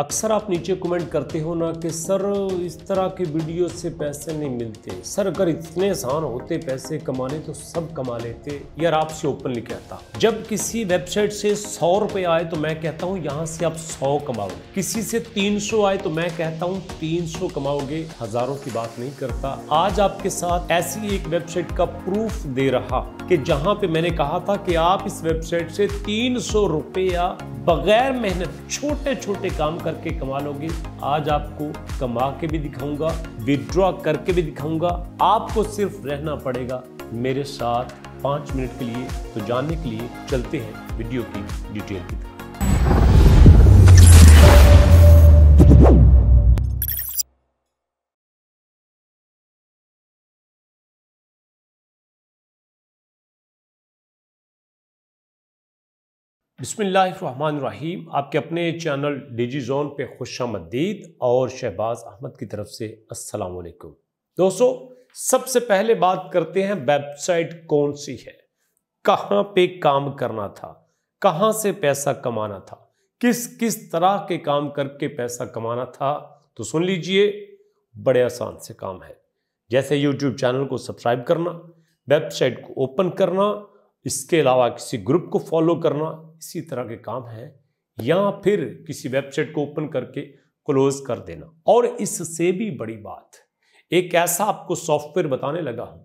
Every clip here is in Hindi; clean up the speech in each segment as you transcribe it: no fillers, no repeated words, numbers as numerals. अक्सर आप नीचे कमेंट करते हो ना कि सर इस तरह के वीडियो से पैसे नहीं मिलते, सर अगर इतने आसान होते पैसे कमाने तो सब कमा लेते। यार आपसे ओपनली कहता, जब किसी वेबसाइट से 100 रुपये आए तो मैं कहता हूँ यहाँ से आप 100 कमाओ, किसी से 300 आए तो मैं कहता हूँ 300 कमाओगे, हजारों की बात नहीं करता। आज आपके साथ ऐसी एक वेबसाइट का प्रूफ दे रहा कि जहाँ पे मैंने कहा था कि आप इस वेबसाइट से 300 रुपया बगैर मेहनत छोटे छोटे काम करके कमा लोगे। आज आपको कमा के भी दिखाऊंगा, विड्रॉ करके भी दिखाऊंगा। आपको सिर्फ रहना पड़ेगा मेरे साथ 5 मिनट के लिए। तो जानने के लिए चलते हैं वीडियो की डिटेल की तरफ। बिस्मिल्लाहिर्रहमानिर्रहीम, आपके अपने चैनल डिजीजॉन पे खुशामदीद और शहबाज अहमद की तरफ से अस्सलाम वालेकुम। दोस्तों सबसे पहले बात करते हैं वेबसाइट कौन सी है, कहाँ पे काम करना था, कहाँ से पैसा कमाना था, किस किस तरह के काम करके पैसा कमाना था। तो सुन लीजिए, बड़े आसान से काम है, जैसे यूट्यूब चैनल को सब्सक्राइब करना, वेबसाइट को ओपन करना, इसके अलावा किसी ग्रुप को फॉलो करना, इसी तरह के काम है, या फिर किसी वेबसाइट को ओपन करके क्लोज कर देना। और इससे भी बड़ी बात, एक ऐसा आपको सॉफ्टवेयर बताने लगा हूं,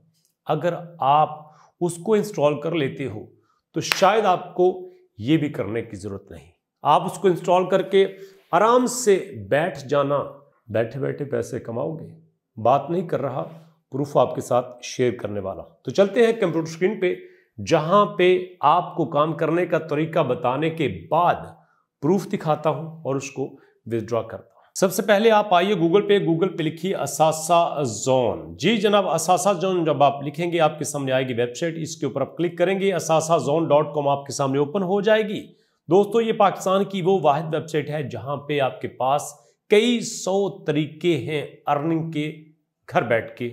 अगर आप उसको इंस्टॉल कर लेते हो तो शायद आपको ये भी करने की ज़रूरत नहीं। आप उसको इंस्टॉल करके आराम से बैठ जाना, बैठे बैठे पैसे कमाओगे। बात नहीं कर रहा, प्रूफ आपके साथ शेयर करने वाला। तो चलते हैं कंप्यूटर स्क्रीन पे, जहां पे आपको काम करने का तरीका बताने के बाद प्रूफ दिखाता हूं और उसको विथड्रॉ करता हूं। सबसे पहले आप आइए गूगल पे लिखिए असासा जोन। जी जनाब, असासा जोन जब आप लिखेंगे आपके सामने आएगी वेबसाइट, इसके ऊपर आप क्लिक करेंगे, असासा जोन .com आपके सामने ओपन हो जाएगी। दोस्तों ये पाकिस्तान की वो वाहिद वेबसाइट है जहां पे आपके पास कई सौ तरीके हैं अर्निंग के, घर बैठ के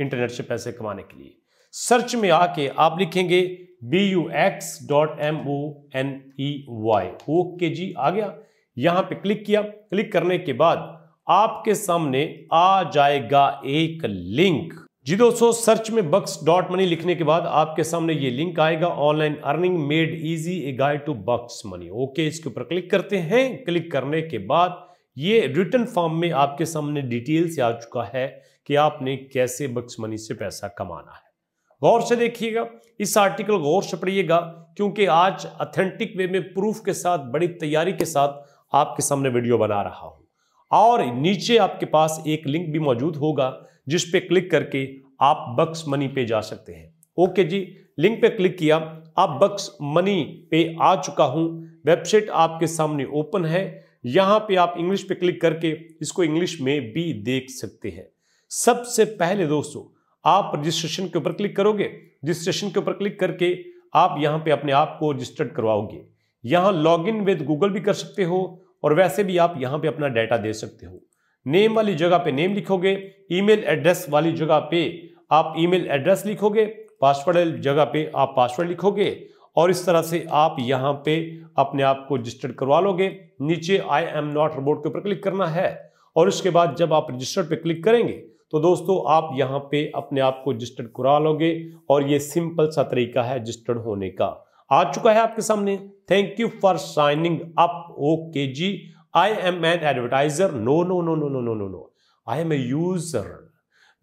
इंटरनेट से पैसे कमाने के लिए। सर्च में आके आप लिखेंगे bux.money। ओके जी, आ गया। यहाँ पे क्लिक किया, क्लिक करने के बाद आपके सामने आ जाएगा एक लिंक। जी दोस्तों, सर्च में Bux.Money लिखने के बाद आपके सामने ये लिंक आएगा, online earning made easy a guide to Bux.Money। Okay, इसके ऊपर क्लिक करते हैं। क्लिक करने के बाद ये रिटर्न फॉर्म में आपके सामने डिटेल से आ चुका है कि आपने कैसे Bux.Money से पैसा कमाना है। गौर से देखिएगा इस आर्टिकल, गौर से पढ़िएगा, क्योंकि आज ऑथेंटिक वे में प्रूफ के साथ बड़ी तैयारी के साथ आपके सामने वीडियो बना रहा हूं। और नीचे आपके पास एक लिंक भी मौजूद होगा जिस पे क्लिक करके आप Bux.Money पे जा सकते हैं। ओके जी, लिंक पे क्लिक किया, आप Bux.Money पे आ चुका हूं। वेबसाइट आपके सामने ओपन है, यहाँ पे आप इंग्लिश पे क्लिक करके इसको इंग्लिश में भी देख सकते हैं। सबसे पहले दोस्तों आप रजिस्ट्रेशन के ऊपर क्लिक करोगे, रजिस्ट्रेशन के ऊपर क्लिक करके आप यहाँ पे अपने आप को रजिस्टर्ड करवाओगे। यहाँ लॉगिन विद गूगल भी कर सकते हो और वैसे भी आप यहाँ पे अपना डाटा दे सकते हो। नेम वाली जगह पे नेम लिखोगे, ईमेल एड्रेस वाली जगह पे आप ईमेल एड्रेस लिखोगे, पासवर्ड वाली जगह पे आप पासवर्ड लिखोगे, और इस तरह से आप यहाँ पे अपने आप को रजिस्टर्ड करवा लोगे। नीचे आई एम नॉट रोबोट के ऊपर क्लिक करना है और उसके बाद जब आप रजिस्टर्ड पे क्लिक करेंगे तो दोस्तों आप यहाँ पे अपने आप को रजिस्टर्ड करा लोगे। और ये सिंपल सा तरीका है रजिस्टर्ड होने का, आ चुका है आपके सामने। Thank you for signing up. Okay ji, I am an advertiser. No no no no no no no no, I am a user.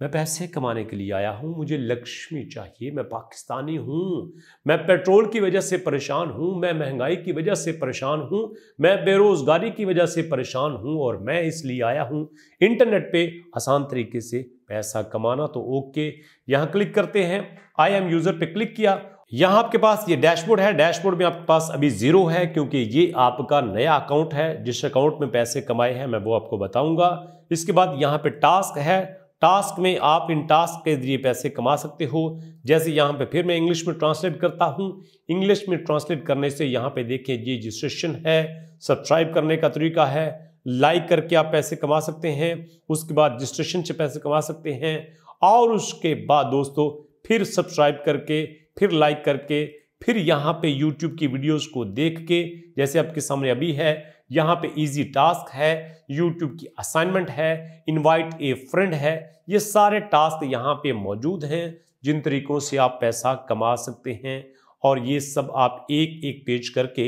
मैं पैसे कमाने के लिए आया हूँ, मुझे लक्ष्मी चाहिए, मैं पाकिस्तानी हूँ, मैं पेट्रोल की वजह से परेशान हूँ, मैं महंगाई की वजह से परेशान हूँ, मैं बेरोज़गारी की वजह से परेशान हूँ, और मैं इसलिए आया हूँ इंटरनेट पे आसान तरीके से पैसा कमाना। तो ओके, यहाँ क्लिक करते हैं, आई एम यूज़र पे क्लिक किया। यहाँ आपके पास ये डैशबोर्ड है, डैशबोर्ड में आपके पास अभी जीरो है क्योंकि ये आपका नया अकाउंट है। जिस अकाउंट में पैसे कमाए हैं मैं वो आपको बताऊँगा। इसके बाद यहाँ पे टास्क है, टास्क में आप इन टास्क के जरिए पैसे कमा सकते हो। जैसे यहाँ पे फिर मैं इंग्लिश में ट्रांसलेट करता हूँ, इंग्लिश में ट्रांसलेट करने से यहाँ पे देखिए ये रजिस्ट्रेशन है, सब्सक्राइब करने का तरीका है, लाइक करके आप पैसे कमा सकते हैं, उसके बाद रजिस्ट्रेशन से पैसे कमा सकते हैं, और उसके बाद दोस्तों फिर सब्सक्राइब करके, फिर लाइक करके, फिर यहाँ पे यूट्यूब की वीडियोज़ को देख के, जैसे आपके सामने अभी है, यहाँ पे इजी टास्क है, यूट्यूब की असाइनमेंट है, इनवाइट ए फ्रेंड है, ये सारे टास्क यहाँ पे मौजूद हैं जिन तरीकों से आप पैसा कमा सकते हैं। और ये सब आप एक एक पेज करके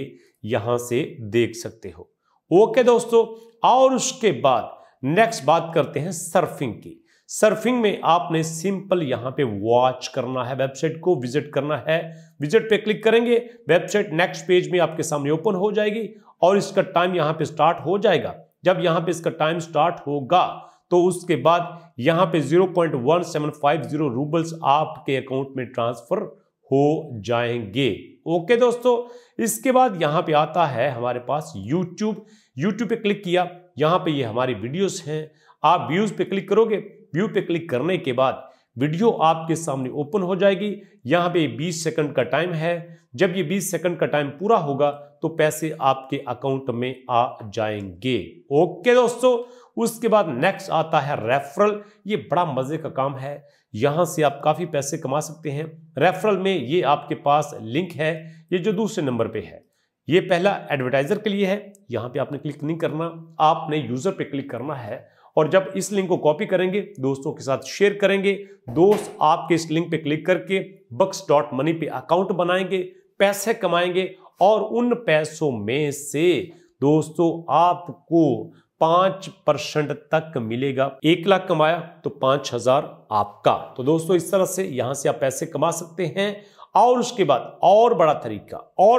यहाँ से देख सकते हो। ओके दोस्तों, और उसके बाद नेक्स्ट बात करते हैं सर्फिंग की। सर्फिंग में आपने सिंपल यहाँ पे वॉच करना है, वेबसाइट को विजिट करना है। विजिट पे क्लिक करेंगे, वेबसाइट नेक्स्ट पेज में आपके सामने ओपन हो जाएगी और इसका टाइम यहाँ पे स्टार्ट हो जाएगा। जब यहाँ पे इसका टाइम स्टार्ट होगा तो उसके बाद यहाँ पे 0.1750 रूबल्स आपके अकाउंट में ट्रांसफर हो जाएंगे। ओके दोस्तों, इसके बाद यहाँ पे आता है हमारे पास यूट्यूब। यूट्यूब पे क्लिक किया, यहाँ पे ये हमारी वीडियोस हैं। आप व्यूज पे क्लिक करोगे, व्यू पे क्लिक करने के बाद वीडियो आपके सामने ओपन हो जाएगी। यहाँ पे 20 सेकंड का टाइम है। जब ये 20 सेकंड का टाइम पूरा होगा तो पैसे आपके अकाउंट में आ जाएंगे। ओके दोस्तों, उसके बाद नेक्स्ट आता है रेफरल। ये बड़ा मजे का काम है, यहाँ से आप काफ़ी पैसे कमा सकते हैं। रेफरल में ये आपके पास लिंक है, ये जो दूसरे नंबर पर है, ये पहला एडवर्टाइजर के लिए है। यहाँ पर आपने क्लिक नहीं करना, आपने यूज़र पर क्लिक करना है। और जब इस लिंक को कॉपी करेंगे, दोस्तों के साथ शेयर करेंगे, दोस्त आपके इस लिंक पे क्लिक करके Bux.Money पे अकाउंट बनाएंगे, पैसे कमाएंगे। और उन पैसों में से दोस्तों आपको 5% तक मिलेगा। 1 लाख कमाया तो 5,000 आपका। तो दोस्तों इस तरह से यहाँ से आप पैसे कमा सकते हैं। और उसके बाद और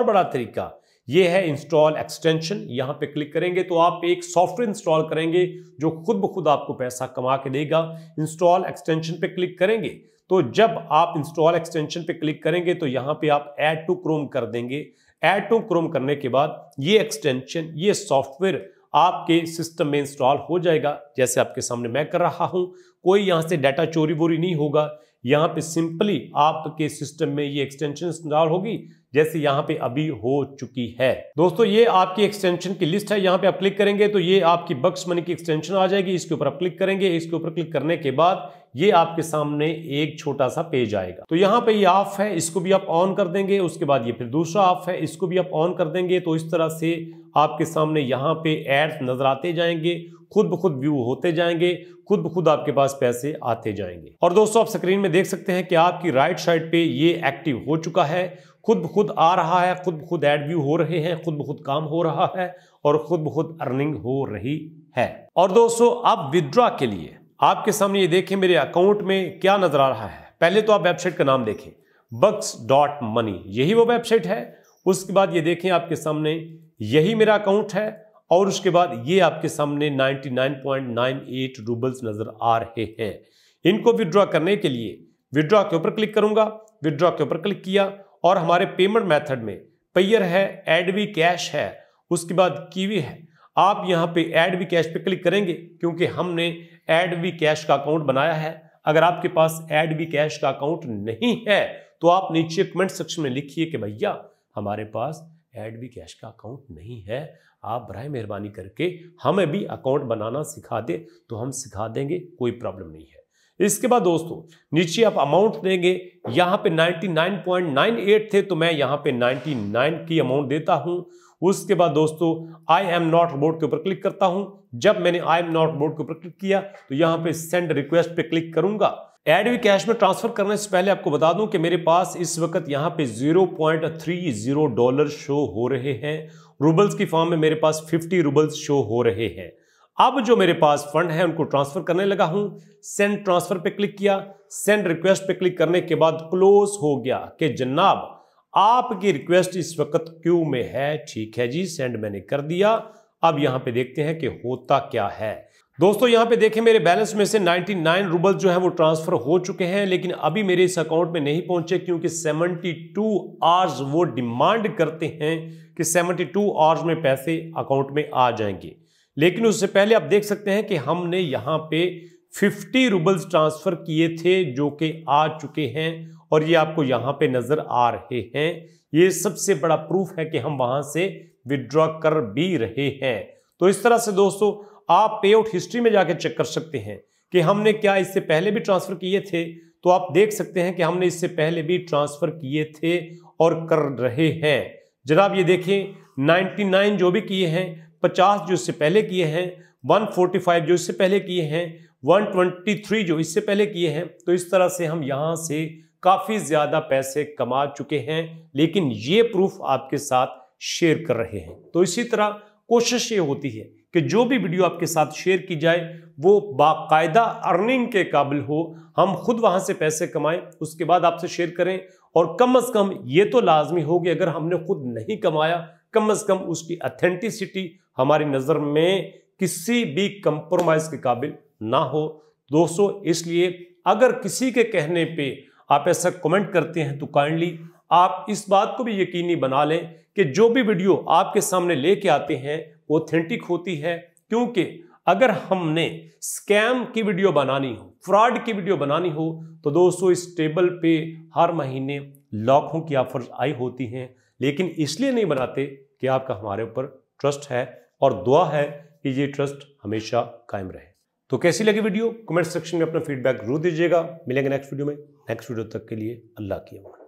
बड़ा तरीका ये है इंस्टॉल एक्सटेंशन। यहाँ पे क्लिक करेंगे तो आप एक सॉफ्टवेयर इंस्टॉल करेंगे जो खुद ब खुद आपको पैसा कमा के देगा। इंस्टॉल एक्सटेंशन पे क्लिक करेंगे तो जब आप इंस्टॉल एक्सटेंशन पे क्लिक करेंगे तो यहाँ पे आप ऐड टू क्रोम कर देंगे। ऐड टू क्रोम करने के बाद ये एक्सटेंशन, ये सॉफ्टवेयर आपके सिस्टम में इंस्टॉल हो जाएगा, जैसे आपके सामने मैं कर रहा हूँ। कोई यहाँ से डाटा चोरी वोरी नहीं होगा। यहाँ पे सिंपली आपके सिस्टम में ये एक्सटेंशन इंस्टॉल होगी, जैसे यहाँ पे अभी हो चुकी है। दोस्तों ये आपकी एक्सटेंशन की लिस्ट है, यहाँ पे आप क्लिक करेंगे तो ये आपकी Bux.Money की एक्सटेंशन आ जाएगी। इसके ऊपर आप क्लिक करेंगे, इसके ऊपर क्लिक करने के बाद ये आपके सामने एक छोटा सा पेज आएगा। तो यहाँ पे ये ऑफ है, इसको भी आप ऑन कर देंगे। उसके बाद ये फिर दूसरा ऑफ है, इसको भी आप ऑन कर देंगे। तो इस तरह से आपके सामने यहाँ पे एड्स नजर आते जाएंगे, खुद ब खुद व्यू होते जाएंगे, खुद ब खुद आपके पास पैसे आते जाएंगे। और दोस्तों आप स्क्रीन में देख सकते हैं कि आपकी राइट साइड पे ये एक्टिव हो चुका है, खुद ब खुद आ रहा है, खुद ब खुद एड व्यू हो रहे हैं, खुद ब खुद काम हो रहा है और खुद ब खुद अर्निंग हो रही है। और दोस्तों आप विदड्रॉ के लिए आपके सामने ये देखें मेरे अकाउंट में क्या नजर आ रहा है। पहले तो आप वेबसाइट का नाम देखें, Bux.Money, यही वो वेबसाइट है। उसके बाद ये देखें आपके सामने यही मेरा अकाउंट है। और उसके बाद ये आपके सामने 99.98 रूबल्स नजर आ रहे हैं। इनको विड्रॉ करने के लिए विड्रॉ के ऊपर क्लिक करूंगा। विड्रॉ के ऊपर क्लिक किया और हमारे पेमेंट मेथड में पेयर है, एडवी कैश है, उसके बाद कीवी है। आप यहाँ पे एडवी कैश पे क्लिक करेंगे क्योंकि हमने एडवी कैश का अकाउंट बनाया है। अगर आपके पास एडवी कैश का अकाउंट नहीं है तो आप नीचे कमेंट सेक्शन में लिखिए कि भैया हमारे पास एडवी कैश का अकाउंट नहीं है, आप बराए मेहरबानी करके हमें भी अकाउंट बनाना सिखा दे, तो हम सिखा देंगे, कोई प्रॉब्लम नहीं है। इसके बाद दोस्तों नीचे आप अमाउंट देंगे। यहाँ पे 99.98 थे तो मैं यहाँ पे 99 की अमाउंट देता हूँ। उसके बाद दोस्तों आई एम नॉट रोबोट के ऊपर क्लिक करता हूँ। जब मैंने आई एम नॉट रोबोट के ऊपर क्लिक किया तो यहाँ पे सेंड रिक्वेस्ट पे क्लिक करूंगा। एडवी कैश में ट्रांसफर करने से पहले आपको बता दूं कि मेरे पास इस वक्त यहाँ पे $0.30 शो हो रहे हैं। रूबल्स की फॉर्म में मेरे पास 50 रूबल्स शो हो रहे हैं। अब जो मेरे पास फंड है उनको ट्रांसफर करने लगा हूं। सेंड ट्रांसफर पे क्लिक किया, सेंड रिक्वेस्ट पे क्लिक करने के बाद क्लोज हो गया कि जनाब आपकी रिक्वेस्ट इस वक्त क्यू में है। ठीक है जी, सेंड मैंने कर दिया। अब यहाँ पे देखते हैं कि होता क्या है। दोस्तों यहाँ पे देखें मेरे बैलेंस में से 99 रूबल जो है वो ट्रांसफर हो चुके हैं, लेकिन अभी मेरे इस अकाउंट में नहीं पहुंचे क्योंकि 72 आवर्स वो डिमांड करते हैं कि 72 आवर्स में पैसे अकाउंट में आ जाएंगे। लेकिन उससे पहले आप देख सकते हैं कि हमने यहाँ पे 50 रूबल्स ट्रांसफर किए थे जो कि आ चुके हैं और ये आपको यहाँ पे नजर आ रहे हैं। ये सबसे बड़ा प्रूफ है कि हम वहां से विदड्रॉ कर भी रहे हैं। तो इस तरह से दोस्तों आप पे आउट हिस्ट्री में जाके चेक कर सकते हैं कि हमने क्या इससे पहले भी ट्रांसफर किए थे। तो आप देख सकते हैं कि हमने इससे पहले भी ट्रांसफर किए थे और कर रहे हैं। जनाब ये देखें 99 जो भी किए हैं 50 जो इससे पहले किए हैं, 145 जो इससे पहले किए हैं, 123 जो इससे पहले किए हैं। तो इस तरह से हम यहाँ से काफ़ी ज़्यादा पैसे कमा चुके हैं, लेकिन ये प्रूफ आपके साथ शेयर कर रहे हैं। तो इसी तरह कोशिश ये होती है कि जो भी वीडियो आपके साथ शेयर की जाए वो बाकायदा अर्निंग के काबिल हो, हम खुद वहाँ से पैसे कमाएं, उसके बाद आपसे शेयर करें। और कम से कम ये तो लाजमी होगी, अगर हमने खुद नहीं कमाया, कम से कम उसकी ऑथेंटिसिटी हमारी नज़र में किसी भी कंप्रोमाइज़ के काबिल ना हो। दोस्तों, इसलिए अगर किसी के कहने पे आप ऐसा कमेंट करते हैं तो काइंडली आप इस बात को भी यकीनी बना लें कि जो भी वीडियो आपके सामने लेके आते हैं वो ऑथेंटिक होती है। क्योंकि अगर हमने स्कैम की वीडियो बनानी हो, फ्रॉड की वीडियो बनानी हो, तो दोस्तों इस टेबल पे हर महीने लाखों की ऑफर्स आई होती हैं, लेकिन इसलिए नहीं बनाते कि आपका हमारे ऊपर ट्रस्ट है, और दुआ है कि ये ट्रस्ट हमेशा कायम रहे। तो कैसी लगी वीडियो, कमेंट सेक्शन में अपना फीडबैक जरूर दीजिएगा। मिलेंगे नेक्स्ट वीडियो में, नेक्स्ट वीडियो तक के लिए अल्लाह की अमान।